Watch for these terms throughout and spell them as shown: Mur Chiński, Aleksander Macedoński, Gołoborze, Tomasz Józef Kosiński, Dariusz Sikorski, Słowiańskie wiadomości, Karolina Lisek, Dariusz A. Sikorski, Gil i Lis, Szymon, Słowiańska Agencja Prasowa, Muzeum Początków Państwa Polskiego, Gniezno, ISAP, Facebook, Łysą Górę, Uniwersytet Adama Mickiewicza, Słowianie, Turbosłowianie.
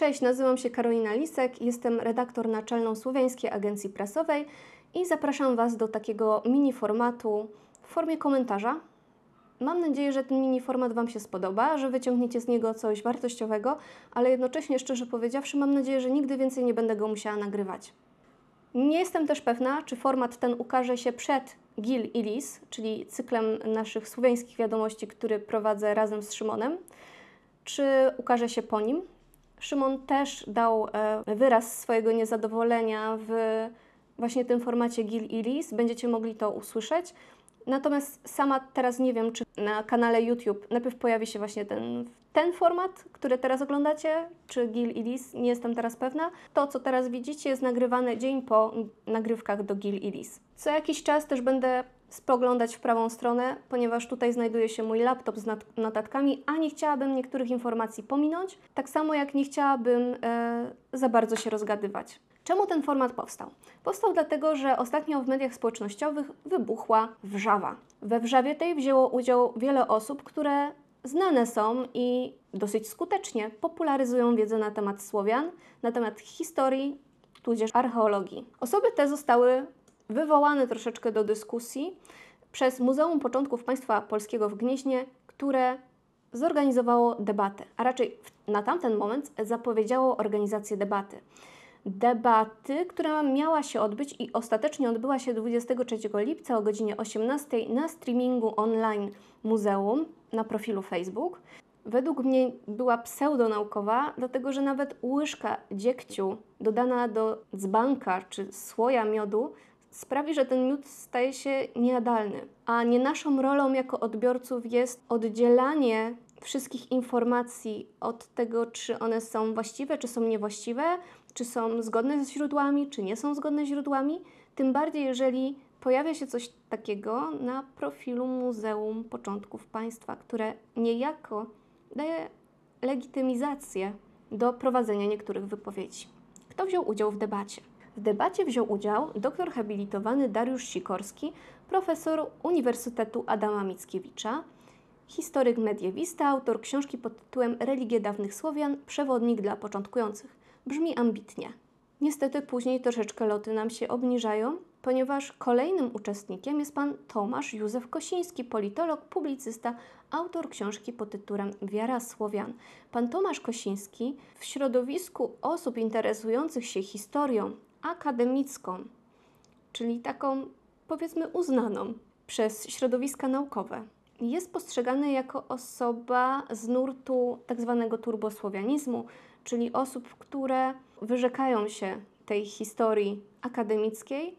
Cześć, nazywam się Karolina Lisek, jestem redaktor naczelną Słowiańskiej Agencji Prasowej i zapraszam Was do takiego mini formatu w formie komentarza. Mam nadzieję, że ten mini format Wam się spodoba, że wyciągniecie z niego coś wartościowego, ale jednocześnie, szczerze powiedziawszy, mam nadzieję, że nigdy więcej nie będę go musiała nagrywać. Nie jestem też pewna, czy format ten ukaże się przed Gil i Lis, czyli cyklem naszych słowiańskich wiadomości, który prowadzę razem z Szymonem, czy ukaże się po nim. Szymon też dał wyraz swojego niezadowolenia w właśnie tym formacie Gil i Lis. Będziecie mogli to usłyszeć. Natomiast sama teraz nie wiem, czy na kanale YouTube najpierw pojawi się właśnie ten format, który teraz oglądacie, czy Gil i Lis, nie jestem teraz pewna. To, co teraz widzicie, jest nagrywane dzień po nagrywkach do Gil i Lis. Co jakiś czas też będę spoglądać w prawą stronę, ponieważ tutaj znajduje się mój laptop z notatkami, a nie chciałabym niektórych informacji pominąć, tak samo jak nie chciałabym za bardzo się rozgadywać. Czemu ten format powstał? Powstał dlatego, że ostatnio w mediach społecznościowych wybuchła wrzawa. We wrzawie tej wzięło udział wiele osób, które znane są i dosyć skutecznie popularyzują wiedzę na temat Słowian, na temat historii, tudzież archeologii. Osoby te zostały wywołane troszeczkę do dyskusji przez Muzeum Początków Państwa Polskiego w Gnieźnie, które zorganizowało debatę, a raczej na tamten moment zapowiedziało organizację debaty. Debaty, która miała się odbyć i ostatecznie odbyła się 23 lipca o godzinie 18 na streamingu online muzeum na profilu Facebook. Według mnie była pseudonaukowa, dlatego że nawet łyżka dziegciu dodana do dzbanka czy słoja miodu sprawi, że ten miód staje się niejadalny. A nie naszą rolą jako odbiorców jest oddzielanie wszystkich informacji od tego, czy one są właściwe, czy są niewłaściwe, czy są zgodne z źródłami, czy nie są zgodne z źródłami. Tym bardziej, jeżeli pojawia się coś takiego na profilu Muzeum Początków Państwa, które niejako daje legitymizację do prowadzenia niektórych wypowiedzi. Kto wziął udział w debacie? W debacie wziął udział doktor habilitowany Dariusz Sikorski, profesor Uniwersytetu Adama Mickiewicza, historyk mediewista, autor książki pod tytułem Religie dawnych Słowian, przewodnik dla początkujących. Brzmi ambitnie. Niestety później troszeczkę loty nam się obniżają, ponieważ kolejnym uczestnikiem jest pan Tomasz Józef Kosiński, politolog, publicysta, autor książki pod tytułem Wiara Słowian. Pan Tomasz Kosiński w środowisku osób interesujących się historią akademicką, czyli taką, powiedzmy, uznaną przez środowiska naukowe, jest postrzegany jako osoba z nurtu tzw. turbosłowianizmu, czyli osób, które wyrzekają się tej historii akademickiej,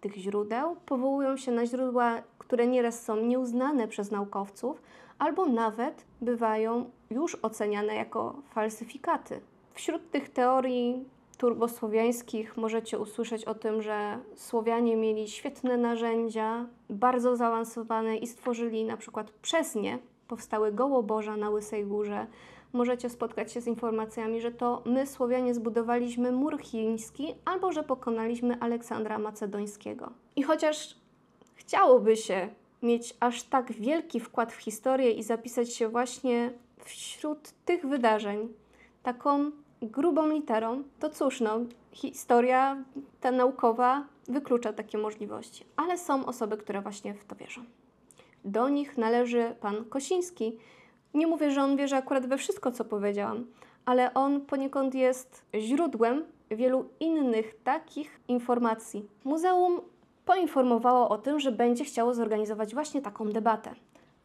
tych źródeł, powołują się na źródła, które nieraz są nieuznane przez naukowców, albo nawet bywają już oceniane jako falsyfikaty. Wśród tych teorii turbosłowiańskich możecie usłyszeć o tym, że Słowianie mieli świetne narzędzia, bardzo zaawansowane i stworzyli na przykład przez nie powstały Gołoborza na Łysej Górze. Możecie spotkać się z informacjami, że to my Słowianie zbudowaliśmy mur chiński albo że pokonaliśmy Aleksandra Macedońskiego. I chociaż chciałoby się mieć aż tak wielki wkład w historię i zapisać się właśnie wśród tych wydarzeń taką grubą literą, to cóż, no, historia ta naukowa wyklucza takie możliwości. Ale są osoby, które właśnie w to wierzą. Do nich należy pan Kosiński. Nie mówię, że on wierzy akurat we wszystko, co powiedziałam, ale on poniekąd jest źródłem wielu innych takich informacji. Muzeum poinformowało o tym, że będzie chciało zorganizować właśnie taką debatę.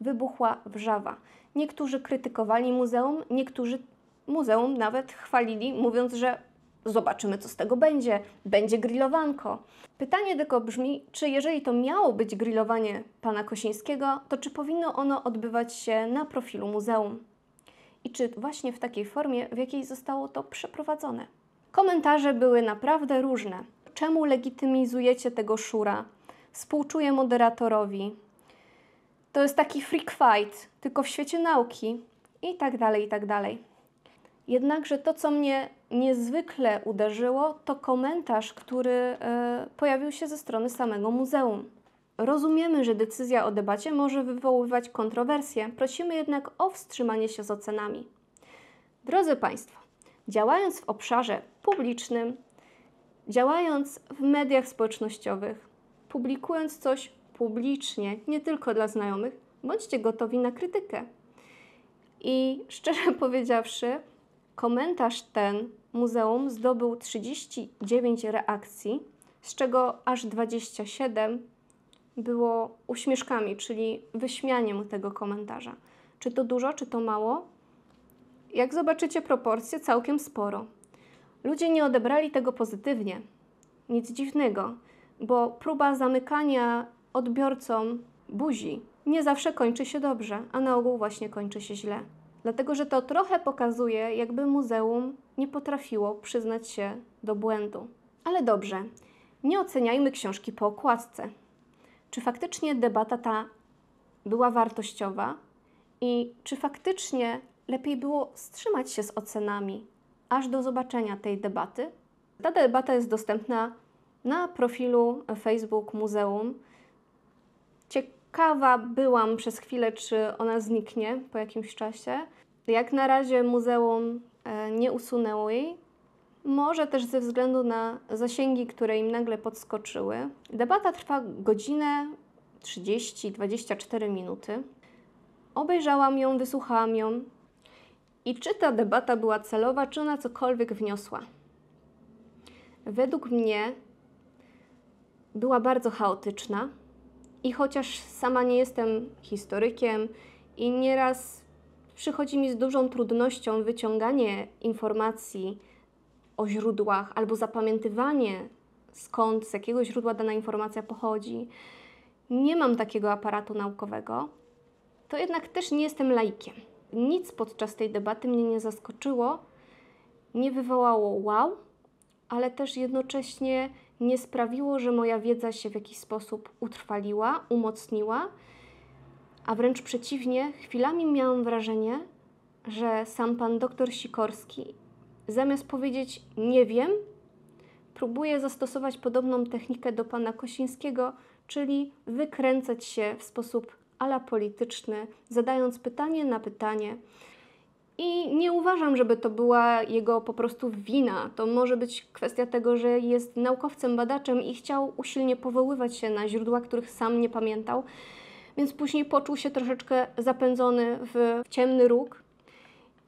Wybuchła wrzawa. Niektórzy krytykowali muzeum, niektórzy muzeum nawet chwalili, mówiąc, że zobaczymy, co z tego będzie. Będzie grillowanko. Pytanie tylko brzmi, czy jeżeli to miało być grillowanie pana Kosińskiego, to czy powinno ono odbywać się na profilu muzeum? I czy właśnie w takiej formie, w jakiej zostało to przeprowadzone? Komentarze były naprawdę różne. Czemu legitymizujecie tego szura? Współczuję moderatorowi. To jest taki freak fight, tylko w świecie nauki. I tak dalej, i tak dalej. Jednakże to, co mnie niezwykle uderzyło, to komentarz, który pojawił się ze strony samego muzeum. Rozumiemy, że decyzja o debacie może wywoływać kontrowersje, prosimy jednak o wstrzymanie się z ocenami. Drodzy Państwo, działając w obszarze publicznym, działając w mediach społecznościowych, publikując coś publicznie, nie tylko dla znajomych, bądźcie gotowi na krytykę. I szczerze powiedziawszy, komentarz ten muzeum zdobył 39 reakcji, z czego aż 27 było uśmieszkami, czyli wyśmianiem tego komentarza. Czy to dużo, czy to mało? Jak zobaczycie proporcje, całkiem sporo. Ludzie nie odebrali tego pozytywnie. Nic dziwnego, bo próba zamykania odbiorcom buzi nie zawsze kończy się dobrze, a na ogół właśnie kończy się źle. Dlatego, że to trochę pokazuje, jakby muzeum nie potrafiło przyznać się do błędu. Ale dobrze, nie oceniajmy książki po okładce. Czy faktycznie debata ta była wartościowa i czy faktycznie lepiej było wstrzymać się z ocenami aż do zobaczenia tej debaty? Ta debata jest dostępna na profilu Facebook Muzeum. Ciekawa byłam przez chwilę, czy ona zniknie po jakimś czasie. Jak na razie muzeum nie usunęło jej. Może też ze względu na zasięgi, które im nagle podskoczyły. Debata trwa godzinę 30-24 minuty. Obejrzałam ją, wysłuchałam ją. I czy ta debata była celowa, czy ona cokolwiek wniosła? Według mnie była bardzo chaotyczna. I chociaż sama nie jestem historykiem i nieraz przychodzi mi z dużą trudnością wyciąganie informacji o źródłach albo zapamiętywanie, skąd, z jakiego źródła dana informacja pochodzi, nie mam takiego aparatu naukowego, to jednak też nie jestem laikiem. Nic podczas tej debaty mnie nie zaskoczyło, nie wywołało wow, ale też jednocześnie nie sprawiło, że moja wiedza się w jakiś sposób utrwaliła, umocniła, a wręcz przeciwnie, chwilami miałam wrażenie, że sam pan doktor Sikorski, zamiast powiedzieć nie wiem, próbuje zastosować podobną technikę do pana Kosińskiego, czyli wykręcać się w sposób a la polityczny, zadając pytanie na pytanie. I nie uważam, żeby to była jego po prostu wina. To może być kwestia tego, że jest naukowcem, badaczem i chciał usilnie powoływać się na źródła, których sam nie pamiętał, więc później poczuł się troszeczkę zapędzony w ciemny róg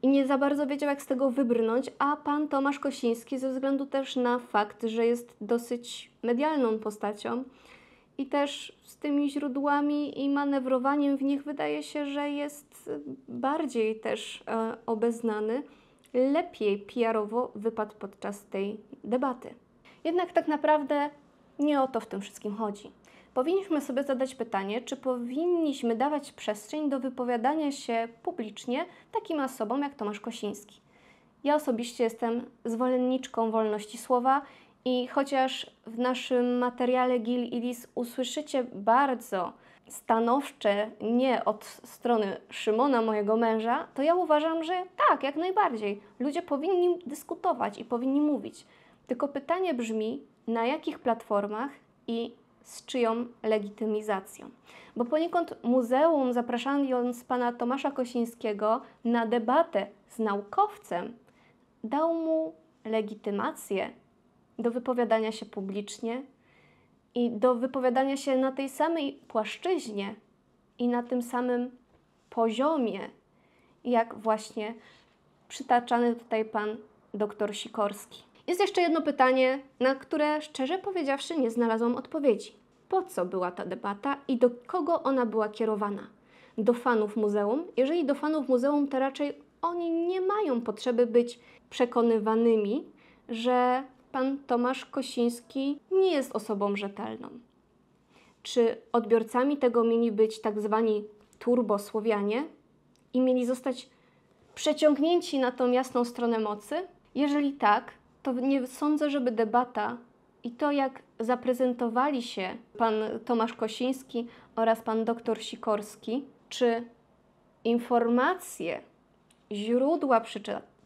i nie za bardzo wiedział, jak z tego wybrnąć, a pan Tomasz Kosiński, ze względu też na fakt, że jest dosyć medialną postacią i też z tymi źródłami i manewrowaniem w nich, wydaje się, że jest bardziej też obeznany, lepiej PR-owo wypadł podczas tej debaty. Jednak tak naprawdę nie o to w tym wszystkim chodzi. Powinniśmy sobie zadać pytanie, czy powinniśmy dawać przestrzeń do wypowiadania się publicznie takim osobom jak Tomasz Kosiński. Ja osobiście jestem zwolenniczką wolności słowa i chociaż w naszym materiale Gil i Lis usłyszycie bardzo stanowcze nie od strony Szymona, mojego męża, to ja uważam, że tak, jak najbardziej. Ludzie powinni dyskutować i powinni mówić. Tylko pytanie brzmi, na jakich platformach i z czyją legitymizacją. Bo poniekąd muzeum, zapraszając pana Tomasza Kosińskiego na debatę z naukowcem, dał mu legitymację do wypowiadania się publicznie i do wypowiadania się na tej samej płaszczyźnie i na tym samym poziomie, jak właśnie przytaczany tutaj pan doktor Sikorski. Jest jeszcze jedno pytanie, na które szczerze powiedziawszy nie znalazłam odpowiedzi. Po co była ta debata i do kogo ona była kierowana? Do fanów muzeum? Jeżeli do fanów muzeum, to raczej oni nie mają potrzeby być przekonywanymi, że pan Tomasz Kosiński nie jest osobą rzetelną. Czy odbiorcami tego mieli być tak zwani Turbosłowianie i mieli zostać przeciągnięci na tą jasną stronę mocy? Jeżeli tak, to nie sądzę, żeby debata i to, jak zaprezentowali się pan Tomasz Kosiński oraz pan dr Sikorski, czy informacje, źródła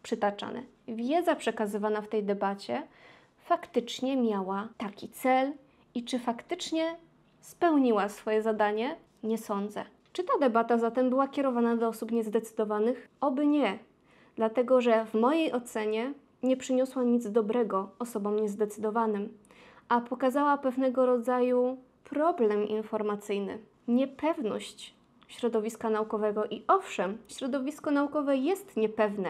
przytaczane, wiedza przekazywana w tej debacie faktycznie miała taki cel i czy faktycznie spełniła swoje zadanie, nie sądzę. Czy ta debata zatem była kierowana do osób niezdecydowanych? Oby nie, dlatego że w mojej ocenie nie przyniosła nic dobrego osobom niezdecydowanym, a pokazała pewnego rodzaju problem informacyjny, niepewność środowiska naukowego. I owszem, środowisko naukowe jest niepewne.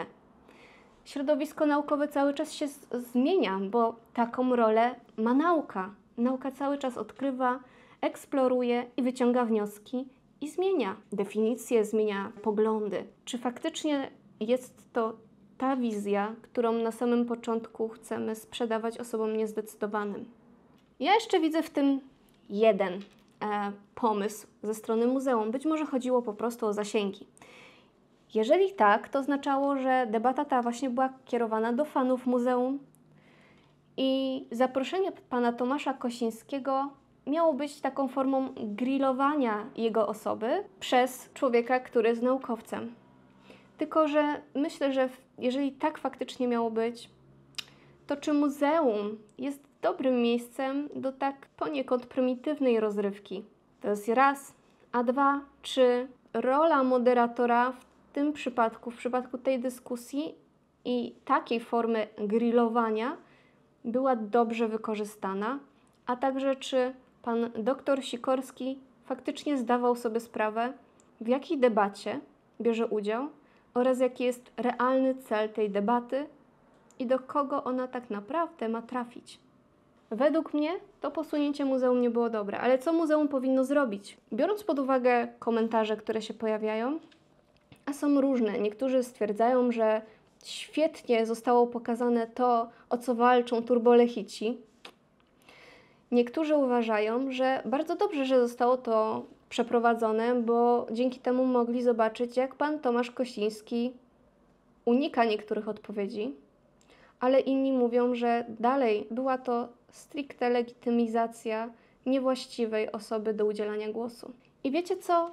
Środowisko naukowe cały czas się zmienia, bo taką rolę ma nauka. Nauka cały czas odkrywa, eksploruje i wyciąga wnioski i zmienia definicje, zmienia poglądy. Czy faktycznie jest to ta wizja, którą na samym początku chcemy sprzedawać osobom niezdecydowanym? Ja jeszcze widzę w tym jeden pomysł ze strony muzeum. Być może chodziło po prostu o zasięgi. Jeżeli tak, to oznaczało, że debata ta właśnie była kierowana do fanów muzeum i zaproszenie pana Tomasza Kosińskiego miało być taką formą grillowania jego osoby przez człowieka, który jest naukowcem. Tylko że myślę, że jeżeli tak faktycznie miało być, to czy muzeum jest dobrym miejscem do tak poniekąd prymitywnej rozrywki? To jest raz, a dwa, czy rola moderatora w tym przypadku, w przypadku tej dyskusji i takiej formy grillowania była dobrze wykorzystana, a także czy pan doktor Sikorski faktycznie zdawał sobie sprawę, w jakiej debacie bierze udział oraz jaki jest realny cel tej debaty i do kogo ona tak naprawdę ma trafić. Według mnie to posunięcie muzeum nie było dobre, ale co muzeum powinno zrobić? Biorąc pod uwagę komentarze, które się pojawiają, a są różne. Niektórzy stwierdzają, że świetnie zostało pokazane to, o co walczą turbolechici. Niektórzy uważają, że bardzo dobrze, że zostało to przeprowadzone, bo dzięki temu mogli zobaczyć, jak pan Tomasz Kosiński unika niektórych odpowiedzi, ale inni mówią, że dalej była to stricte legitymizacja niewłaściwej osoby do udzielania głosu. I wiecie co?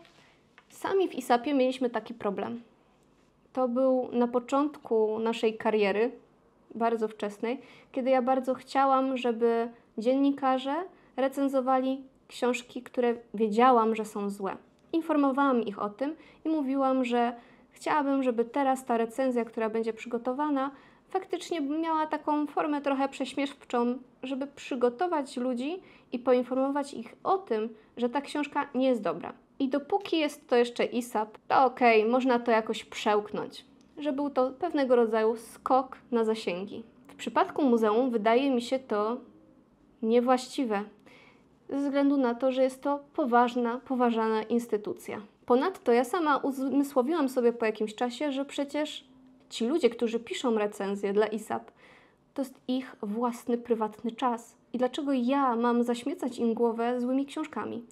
Sami w ISAP-ie mieliśmy taki problem. To był na początku naszej kariery, bardzo wczesnej, kiedy ja bardzo chciałam, żeby dziennikarze recenzowali książki, które wiedziałam, że są złe. Informowałam ich o tym i mówiłam, że chciałabym, żeby teraz ta recenzja, która będzie przygotowana, faktycznie miała taką formę trochę prześmiewczą, żeby przygotować ludzi i poinformować ich o tym, że ta książka nie jest dobra. I dopóki jest to jeszcze ISAP, to okej, można to jakoś przełknąć, że był to pewnego rodzaju skok na zasięgi. W przypadku muzeum wydaje mi się to niewłaściwe, ze względu na to, że jest to poważana instytucja. Ponadto ja sama uzmysłowiłam sobie po jakimś czasie, że przecież ci ludzie, którzy piszą recenzje dla ISAP, to jest ich własny, prywatny czas. I dlaczego ja mam zaśmiecać im głowę złymi książkami?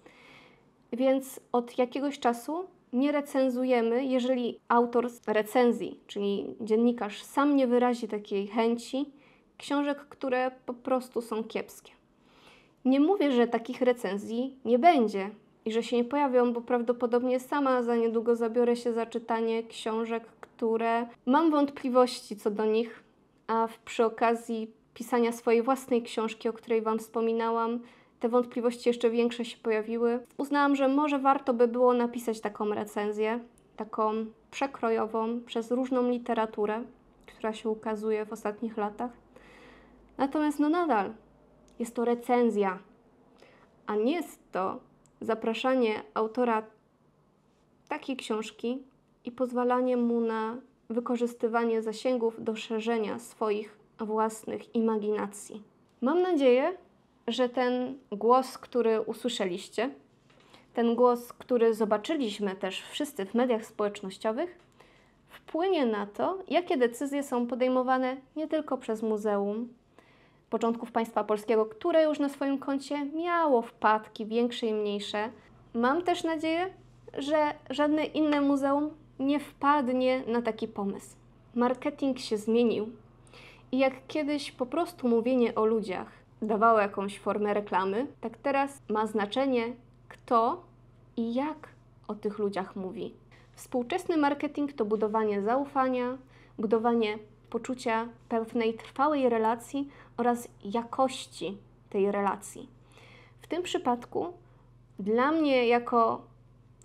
Więc od jakiegoś czasu nie recenzujemy, jeżeli autor recenzji, czyli dziennikarz, sam nie wyrazi takiej chęci, książek, które po prostu są kiepskie. Nie mówię, że takich recenzji nie będzie i że się nie pojawią, bo prawdopodobnie sama za niedługo zabiorę się za czytanie książek, które mam wątpliwości co do nich, a przy okazji pisania swojej własnej książki, o której Wam wspominałam, te wątpliwości jeszcze większe się pojawiły. Uznałam, że może warto by było napisać taką recenzję, taką przekrojową przez różną literaturę, która się ukazuje w ostatnich latach. Natomiast nadal jest to recenzja, a nie jest to zapraszanie autora takiej książki i pozwalanie mu na wykorzystywanie zasięgów do szerzenia swoich własnych imaginacji. Mam nadzieję, że ten głos, który usłyszeliście, ten głos, który zobaczyliśmy też wszyscy w mediach społecznościowych, wpłynie na to, jakie decyzje są podejmowane nie tylko przez Muzeum Początków Państwa Polskiego, które już na swoim koncie miało wpadki większe i mniejsze. Mam też nadzieję, że żadne inne muzeum nie wpadnie na taki pomysł. Marketing się zmienił i jak kiedyś po prostu mówienie o ludziach dawało jakąś formę reklamy, tak teraz ma znaczenie, kto i jak o tych ludziach mówi. Współczesny marketing to budowanie zaufania, budowanie poczucia pewnej trwałej relacji oraz jakości tej relacji. W tym przypadku dla mnie jako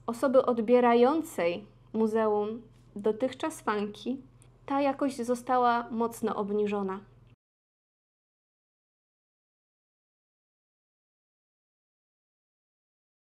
osoby odbierającej muzeum dotychczas fanki ta jakość została mocno obniżona.